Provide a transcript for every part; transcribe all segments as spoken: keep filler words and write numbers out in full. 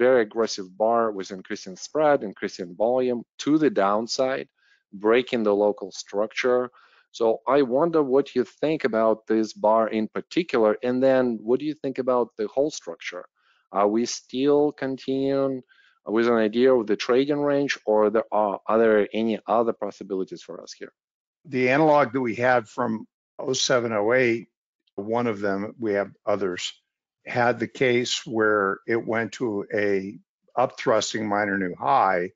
very aggressive bar with increasing spread, increasing volume to the downside, breaking the local structure. So I wonder what you think about this bar in particular, and then what do you think about the whole structure? Are we still continuing with an idea of the trading range, or there are, are there any other possibilities for us here? The analog that we had from oh seven oh eight, one of them, we have others, had the case where it went to a upthrusting minor new high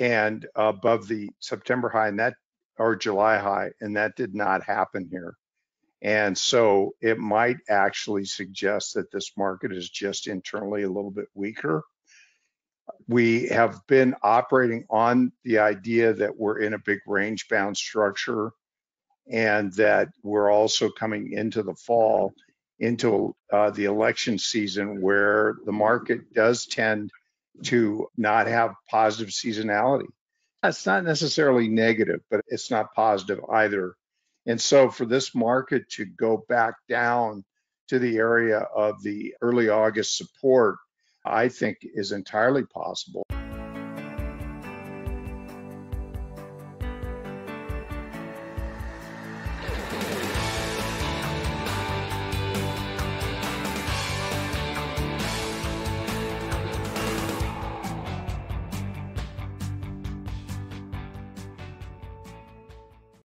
and above the September high, and that, or July high, and that did not happen here. And so it might actually suggest that this market is just internally a little bit weaker. We have been operating on the idea that we're in a big range bound structure and that we're also coming into the fall, into uh, the election season, where the market does tend to not have positive seasonality. It's not necessarily negative, but it's not positive either. And so for this market to go back down to the area of the early August support, I think is entirely possible.